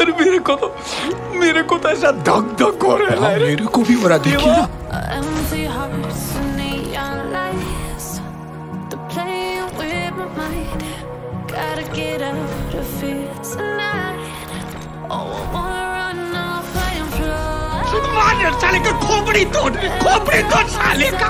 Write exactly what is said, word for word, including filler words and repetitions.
अरे मेरे को तो मेरे को तो ऐसा धक धक हो रहा है। मेरे को भी हो रहा, देखिए साले का खोपड़ी तोड़ खोपड़ी तोड़ साले का।